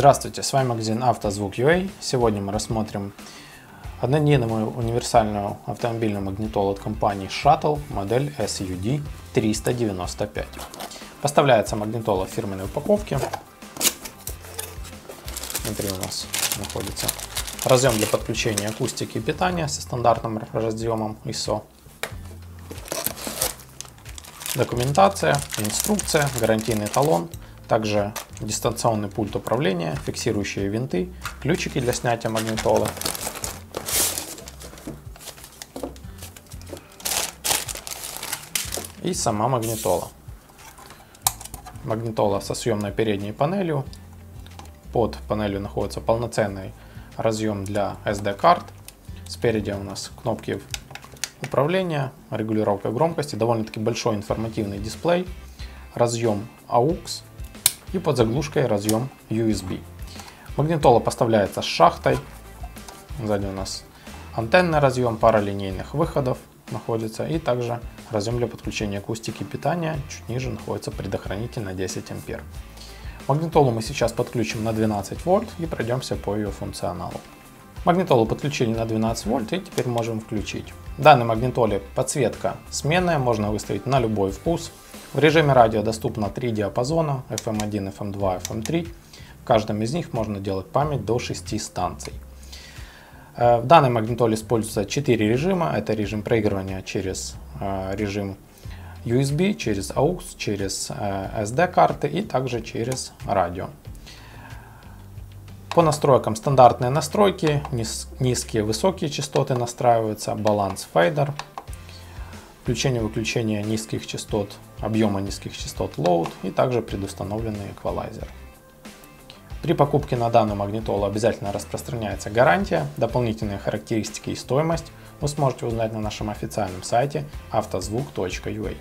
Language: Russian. Здравствуйте, с вами магазин «Автозвук.ua». Сегодня мы рассмотрим однодневную универсальную автомобильную магнитолу от компании Shuttle, модель SUD 395. Поставляется магнитола в фирменной упаковке. Внутри у нас находится разъем для подключения акустики и питания со стандартным разъемом ISO. Документация, инструкция, гарантийный талон. Также дистанционный пульт управления, фиксирующие винты, ключики для снятия магнитолы. И сама магнитола. Магнитола со съемной передней панелью. Под панелью находится полноценный разъем для SD-карт. Спереди у нас кнопки управления, регулировка громкости, довольно-таки большой информативный дисплей, разъем AUX. И под заглушкой разъем USB. Магнитола поставляется с шахтой. Сзади у нас антенный разъем, пара линейных выходов находится. И также разъем для подключения акустики питания. Чуть ниже находится предохранитель на 10 ампер. Магнитолу мы сейчас подключим на 12 вольт и пройдемся по ее функционалу. Магнитолу подключили на 12 вольт и теперь можем включить. В данной магнитоле подсветка сменная, можно выставить на любой вкус. В режиме радио доступно 3 диапазона FM1, FM2, FM3. В каждом из них можно делать память до 6 станций. В данной магнитоле используется 4 режима. Это режим проигрывания через режим USB, через AUX, через SD-карты и также через радио. По настройкам стандартные настройки, низкие, высокие частоты настраиваются, баланс, фейдер. Включение-выключение низких частот, объема низких частот load и также предустановленный эквалайзер. При покупке на данную магнитолу обязательно распространяется гарантия, дополнительные характеристики и стоимость вы сможете узнать на нашем официальном сайте avtozvuk.ua.